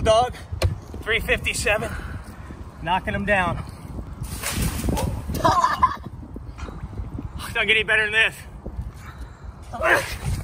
Bulldog 357, knocking them down. Don't get any better than this.